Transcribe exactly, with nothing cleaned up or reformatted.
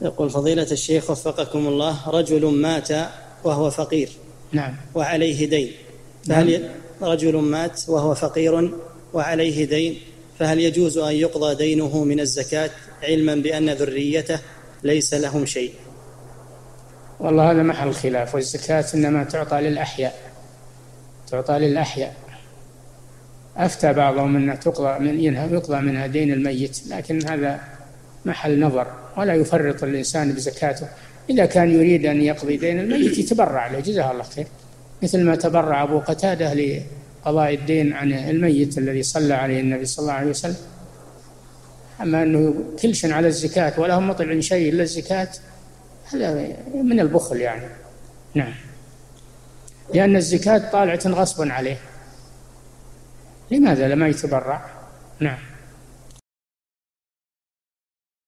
يقول فضيلة الشيخ وفقكم الله، رجل مات وهو فقير نعم وعليه دين، فهل نعم. رجل مات وهو فقير وعليه دين، فهل يجوز أن يقضى دينه من الزكاة علما بأن ذريته ليس لهم شيء؟ والله هذا محل الخلاف، والزكاة إنما تعطى للأحياء، تعطى للأحياء. أفتى بعضهم أن تقضى من يقضى منها دين الميت، لكن هذا محل نظر، ولا يفرط الإنسان بزكاته. إذا كان يريد أن يقضي دين الميت يتبرع له، جزاه الله خير، مثل ما تبرع أبو قتادة لقضاء الدين عن الميت الذي صلى عليه النبي صلى الله عليه وسلم. أما أنه كلش على الزكاة ولا هم مطلع شيء إلا الزكاة، هذا من البخل يعني. نعم، لأن الزكاة طالعة غصبا عليه، لماذا لما يتبرع؟ نعم.